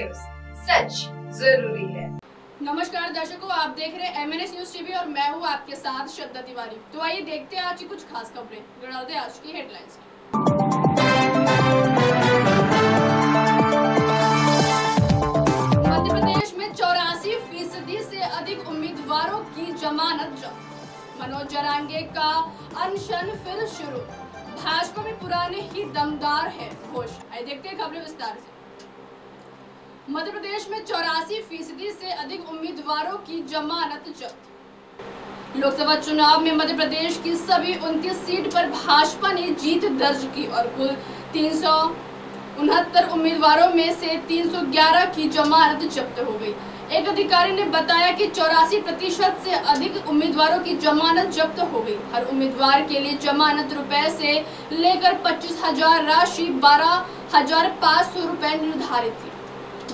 News, सच जरूरी है। नमस्कार दर्शकों, आप देख रहे हैं MNS न्यूज TV और मैं हूँ आपके साथ श्रद्धा तिवारी। तो आइए देखते हैं आज की कुछ खास खबरें। गणाते आज की हेडलाइंस। मध्य प्रदेश में 84% से अधिक उम्मीदवारों की जमानत जब्त। मनोज जरांगे का अनशन फिर शुरू। भाजपा में पुराने ही दमदार है घोष। आइए देखते हैं खबरें विस्तार से। मध्य प्रदेश में 84% से अधिक उम्मीदवारों की जमानत जब्त। लोकसभा चुनाव में मध्य प्रदेश की सभी 29 सीट पर भाजपा ने जीत दर्ज की और कुल 369 उम्मीदवारों में से 311 की जमानत जब्त हो गई। एक अधिकारी ने बताया कि 84% से अधिक उम्मीदवारों की जमानत जब्त हो गई। हर उम्मीदवार के लिए जमानत रुपए से लेकर 25,000 राशि 12,500 रुपए निर्धारित थी।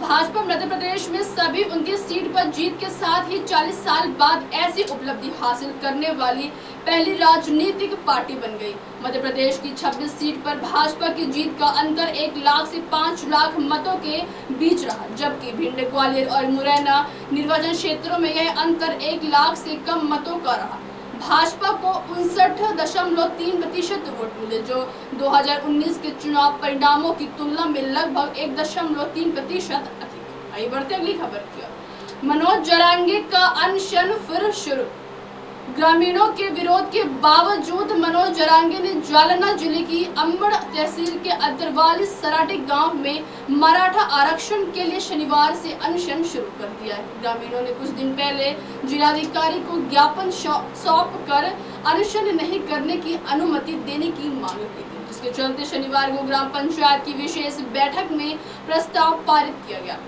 भाजपा मध्य प्रदेश में सभी 29 सीट पर जीत के साथ ही 40 साल बाद ऐसी उपलब्धि हासिल करने वाली पहली राजनीतिक पार्टी बन गई। मध्य प्रदेश की 26 सीट पर भाजपा की जीत का अंतर 1 लाख से 5 लाख मतों के बीच रहा, जबकि भिंड, ग्वालियर और मुरैना निर्वाचन क्षेत्रों में यह अंतर 1 लाख से कम मतों का रहा। भाजपा को 59.3% वोट मिले, जो 2019 के चुनाव परिणामों की तुलना में लगभग 1.3% अधिक। आइए बढ़ते अगली खबर की ओर। मनोज जरांगे का अनशन फिर शुरू। ग्रामीणों के विरोध के बावजूद मनोज जरांगे ने जालना जिले की अम्बड़ तहसील के अदरवाली सराटे गांव में मराठा आरक्षण के लिए शनिवार से अनशन शुरू कर दिया है। ग्रामीणों ने कुछ दिन पहले जिलाधिकारी को ज्ञापन सौंप कर अनशन नहीं करने की अनुमति देने की मांग की थी, जिसके चलते शनिवार को ग्राम पंचायत की विशेष बैठक में प्रस्ताव पारित किया गया।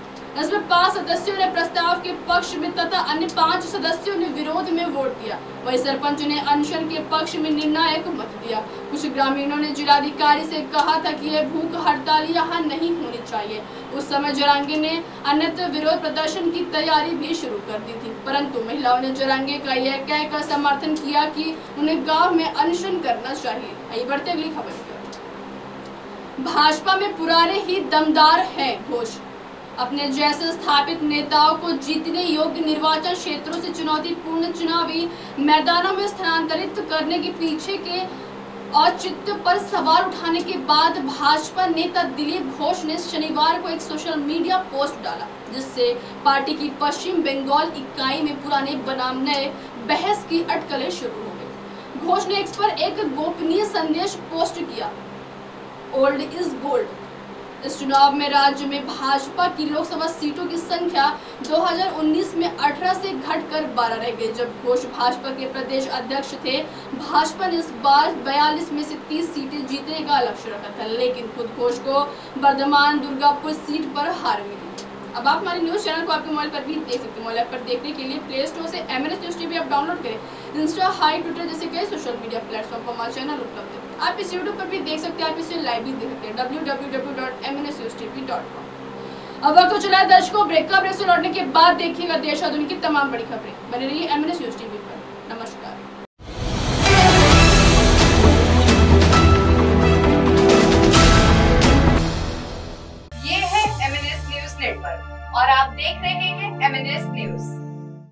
इसमें 5 सदस्यों ने प्रस्ताव के पक्ष में तथा अन्य 5 सदस्यों ने विरोध में वोट दिया। वहीं सरपंच ने अनशन के पक्ष में निर्णायक मत दिया। कुछ ग्रामीणों ने जिलाधिकारी से कहा था कि यह भूख हड़ताल यहाँ नहीं होनी चाहिए। उस समय जरांगे ने अन्यत्र विरोध प्रदर्शन की तैयारी भी शुरू कर दी थी, परंतु महिलाओं ने जरांगे का यह कहकर समर्थन किया कि उन्हें गाँव में अनशन करना चाहिए। आइए बढ़ते अगली खबर। भाजपा में पुराने ही दमदार है घोष। अपने जैसे स्थापित नेताओं को जीतने योग्य निर्वाचन क्षेत्रों से चुनौतीपूर्ण चुनावी मैदानों में स्थानांतरित करने के पीछे के औचित्य पर सवाल उठाने के बाद भाजपा नेता दिलीप घोष ने शनिवार को एक सोशल मीडिया पोस्ट डाला, जिससे पार्टी की पश्चिम बंगाल इकाई में पुराने बनाम नए बहस की अटकलें शुरू हो गई। घोष ने इस पर एक गोपनीय संदेश पोस्ट किया, ओल्ड इज गोल्ड। इस चुनाव में राज्य में भाजपा की लोकसभा सीटों की संख्या 2019 में 18 से घटकर 12 रह गई। जब घोष भाजपा के प्रदेश अध्यक्ष थे, भाजपा ने इस बार 42 में से 30 सीटें जीतने का लक्ष्य रखा था, लेकिन खुद घोष को वर्धमान दुर्गापुर सीट पर हार मिली। अब आप हमारे न्यूज़ चैनल को आपके मोबाइल पर भी देख सकते हैं। मोबाइल पर देखने के लिए प्ले स्टोर से MNS न्यूज TV आप डाउनलोड करें। इंस्टा, हाई, ट्विटर जैसे कई सोशल मीडिया प्लेटफॉर्म पर हमारा चैनल उपलब्ध है। आप इस यूट्यूब पर भी देख सकते हैं, आप इसे लाइव भी देख सकते हैं। www.mnsnewstv.com। अब वक्त चला है दर्शकों ब्रेक का। ब्रेक से लौटने के बाद देखिएगा देश और दुनिया की तमाम बड़ी खबरें। बने रहिए MNS न्यूज TV पर। नमस्कार।